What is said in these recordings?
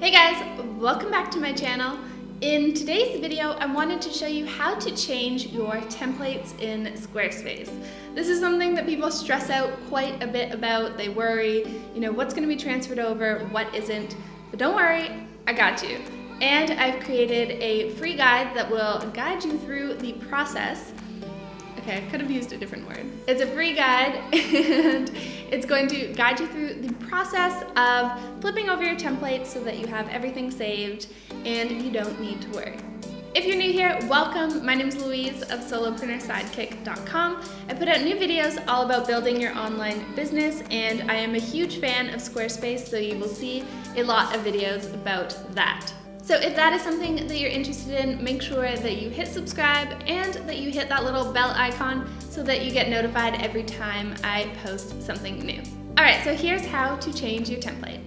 Hey guys, welcome back to my channel. In today's video, I wanted to show you how to change your templates in Squarespace. This is something that people stress out quite a bit about. They worry, what's going to be transferred over, what isn't. But don't worry, I got you. And I've created a free guide that will guide you through the process. Okay, I could have used a different word. It's a free guide and it's going to guide you through the process of flipping over your templates so that you have everything saved and you don't need to worry. If you're new here, welcome. My name is Louise of solopreneursidekick.com. I put out new videos all about building your online business and I am a huge fan of Squarespace, so you will see a lot of videos about that. So if that is something that you're interested in, make sure that you hit subscribe and that you hit that little bell icon so that you get notified every time I post something new. All right, so here's how to change your template.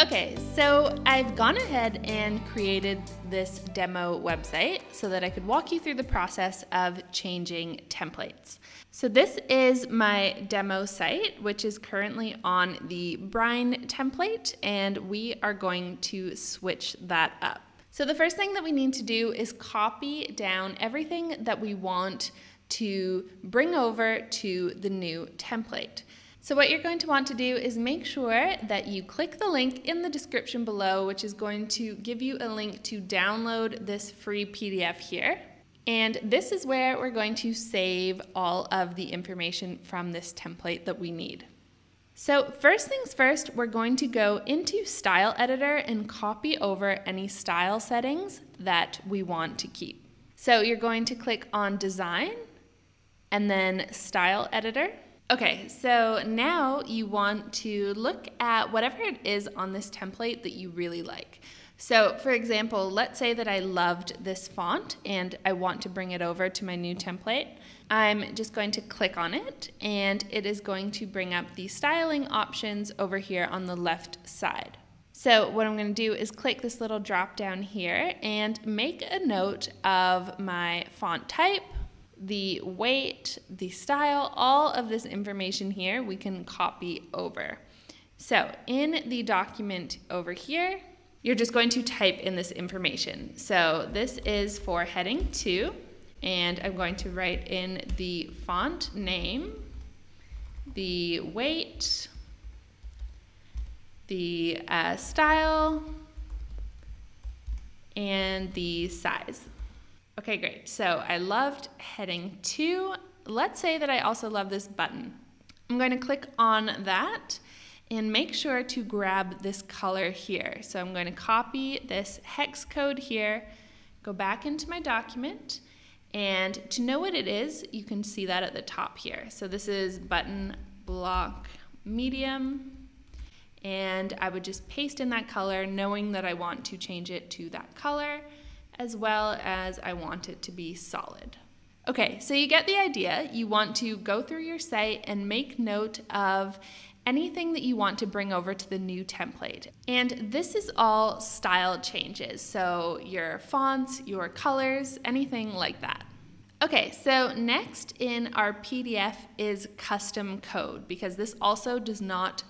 Okay, so I've gone ahead and created this demo website so that I could walk you through the process of changing templates. So this is my demo site, which is currently on the Brine template, and we are going to switch that up. So the first thing that we need to do is copy down everything that we want to bring over to the new template. So what you're going to want to do is make sure that you click the link in the description below, which is going to give you a link to download this free PDF here. And this is where we're going to save all of the information from this template that we need. So first things first, we're going to go into Style Editor and copy over any style settings that we want to keep. So you're going to click on Design and then Style Editor. Okay, so now you want to look at whatever it is on this template that you really like. So for example, let's say that I loved this font and I want to bring it over to my new template. I'm just going to click on it and it is going to bring up the styling options over here on the left side. So what I'm going to do is click this little drop down here and make a note of my font type, the weight, the style, all of this information here we can copy over. So in the document over here, you're just going to type in this information. So this is for heading 2, and I'm going to write in the font name, the weight, the style, and the size. Okay, great. So I loved heading 2. Let's say that I also love this button. I'm going to click on that and make sure to grab this color here. So I'm going to copy this hex code here, go back into my document, and to know what it is, you can see that at the top here. So this is button block medium, and I would just paste in that color knowing that I want to change it to that color, as well as I want it to be solid. Okay, so you get the idea. You want to go through your site and make note of anything that you want to bring over to the new template. And this is all style changes, so your fonts, your colors, anything like that. Okay, so next in our PDF is custom code, because this also does not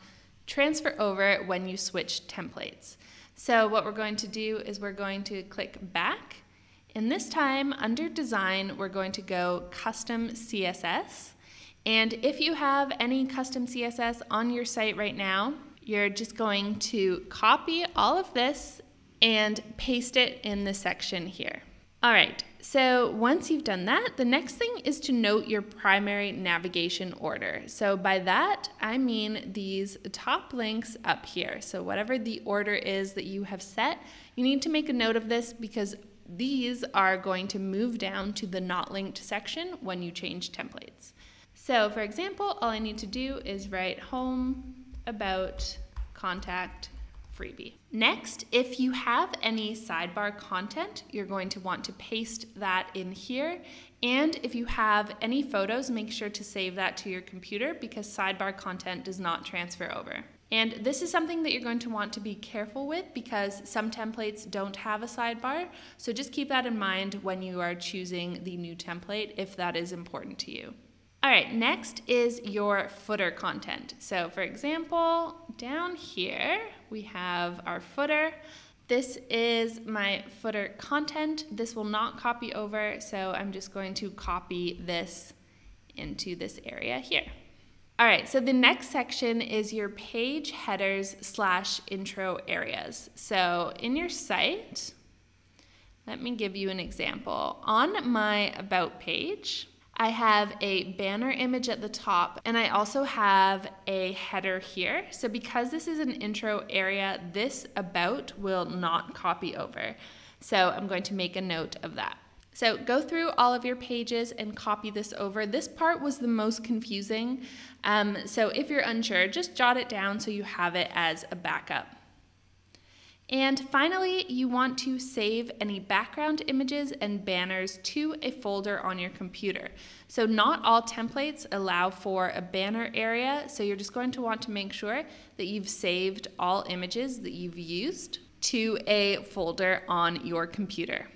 transfer over when you switch templates. So what we're going to do is we're going to click back, and this time under Design we're going to go Custom CSS, and if you have any custom CSS on your site right now, you're just going to copy all of this and paste it in this section here. All right, so once you've done that, the next thing is to note your primary navigation order. So by that, I mean these top links up here. So whatever the order is that you have set, you need to make a note of this because these are going to move down to the not linked section when you change templates. So for example, all I need to do is write home, about, contact, freebie. Next, if you have any sidebar content, you're going to want to paste that in here. And if you have any photos, make sure to save that to your computer because sidebar content does not transfer over. And this is something that you're going to want to be careful with because some templates don't have a sidebar. So just keep that in mind when you are choosing the new template if that is important to you. All right, next is your footer content. So for example, down here, we have our footer. This is my footer content. This will not copy over, so I'm just going to copy this into this area here. All right, so the next section is your page headers / intro areas. So in your site, let me give you an example. On my About page, I have a banner image at the top, and I also have a header here. So because this is an intro area, this About will not copy over. So I'm going to make a note of that. So go through all of your pages and copy this over. This part was the most confusing. So if you're unsure, just jot it down so you have it as a backup. And finally, you want to save any background images and banners to a folder on your computer. So not all templates allow for a banner area, so you're just going to want to make sure that you've saved all images that you've used to a folder on your computer.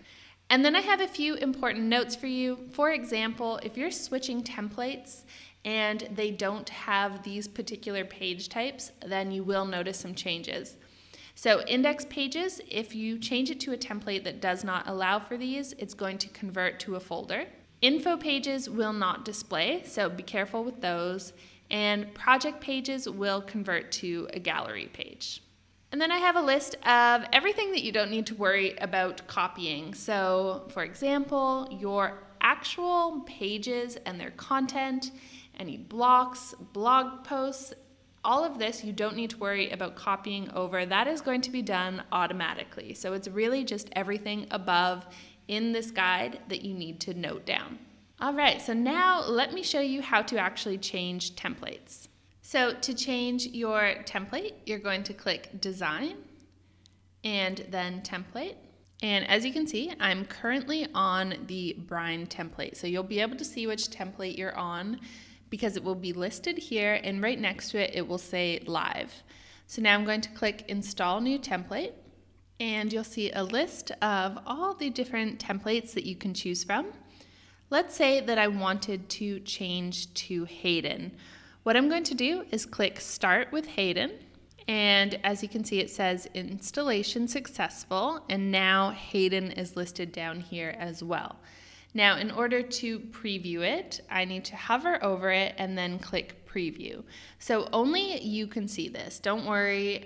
And then I have a few important notes for you. For example, if you're switching templates and they don't have these particular page types, then you will notice some changes. So index pages, if you change it to a template that does not allow for these, it's going to convert to a folder. Info pages will not display, so be careful with those. And project pages will convert to a gallery page. And then I have a list of everything that you don't need to worry about copying. So, for example, your actual pages and their content, any blocks, blog posts, all of this you don't need to worry about copying over. That is going to be done automatically. So it's really just everything above in this guide that you need to note down. All right, so now let me show you how to actually change templates. So to change your template, you're going to click Design and then Template. And as you can see, I'm currently on the Brine template. So you'll be able to see which template you're on because it will be listed here, and right next to it, it will say Live. So now I'm going to click Install New Template, and you'll see a list of all the different templates that you can choose from. Let's say that I wanted to change to Hayden. What I'm going to do is click Start with Hayden, and as you can see it says installation successful, and now Hayden is listed down here as well. Now in order to preview it, I need to hover over it and then click Preview. So only you can see this. Don't worry,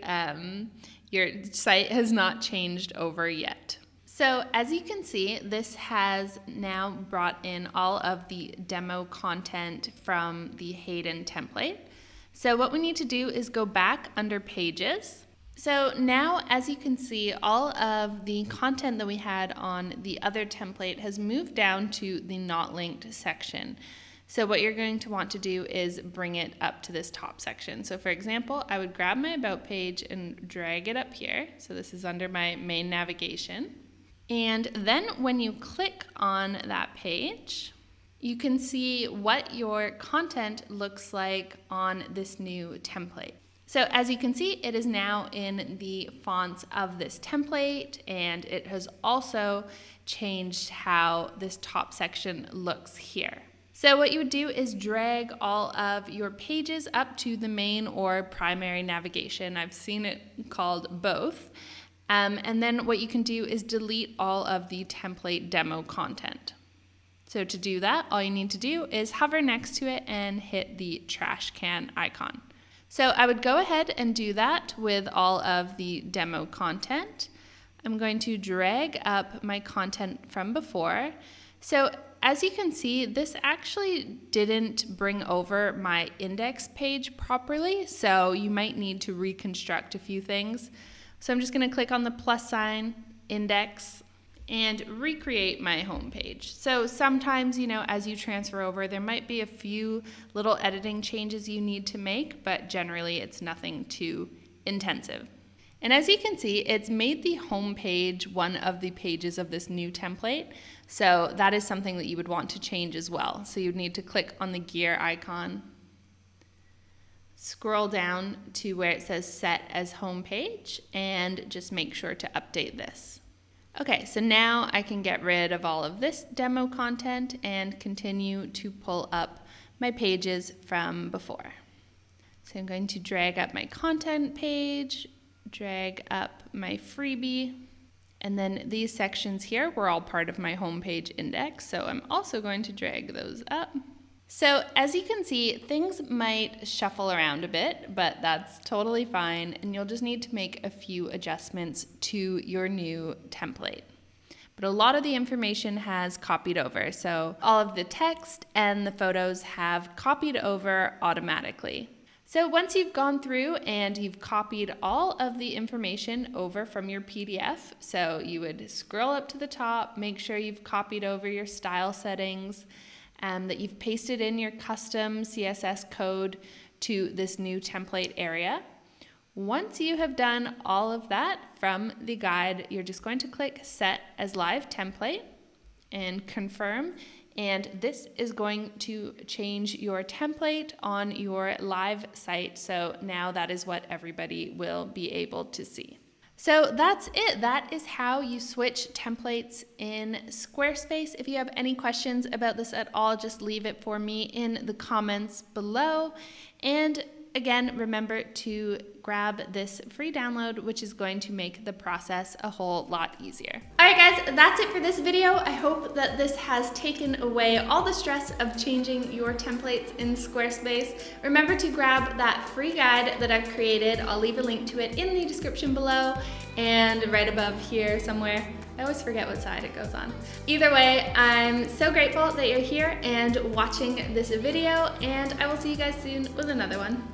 your site has not changed over yet. So as you can see, this has now brought in all of the demo content from the Hayden template. So what we need to do is go back under Pages. So now, as you can see, all of the content that we had on the other template has moved down to the Not Linked section. So what you're going to want to do is bring it up to this top section. So for example, I would grab my About page and drag it up here. So this is under my main navigation. And then when you click on that page, you can see what your content looks like on this new template. So as you can see, it is now in the fonts of this template, and it has also changed how this top section looks here. So what you would do is drag all of your pages up to the main or primary navigation. I've seen it called both. And then what you can do is delete all of the template demo content. So to do that, all you need to do is hover next to it and hit the trash can icon. So I would go ahead and do that with all of the demo content. I'm going to drag up my content from before. So as you can see, this actually didn't bring over my index page properly, so you might need to reconstruct a few things. So I'm just going to click on the plus sign, index, and recreate my home page. So sometimes, you know, as you transfer over, there might be a few little editing changes you need to make, but generally it's nothing too intensive. And as you can see, it's made the home page one of the pages of this new template. So that is something that you would want to change as well. So you'd need to click on the gear icon, scroll down to where it says Set as Home Page, and just make sure to update this. Okay, so now I can get rid of all of this demo content and continue to pull up my pages from before. So I'm going to drag up my content page, drag up my freebie. And then these sections here were all part of my homepage index, so I'm also going to drag those up. So as you can see, things might shuffle around a bit, but that's totally fine, and you'll just need to make a few adjustments to your new template. But a lot of the information has copied over, so all of the text and the photos have copied over automatically. So once you've gone through and you've copied all of the information over from your PDF, so you would scroll up to the top, make sure you've copied over your style settings, that you've pasted in your custom CSS code to this new template area. Once you have done all of that from the guide, you're just going to click Set as Live Template and Confirm. And this is going to change your template on your live site. So now that is what everybody will be able to see. So that's it. That is how you switch templates in Squarespace. If you have any questions about this at all, just leave it for me in the comments below. And again, remember to grab this free download, which is going to make the process a whole lot easier. All right, guys, that's it for this video. I hope that this has taken away all the stress of changing your templates in Squarespace. Remember to grab that free guide that I've created. I'll leave a link to it in the description below and right above here somewhere. I always forget what side it goes on. Either way, I'm so grateful that you're here and watching this video, and I will see you guys soon with another one.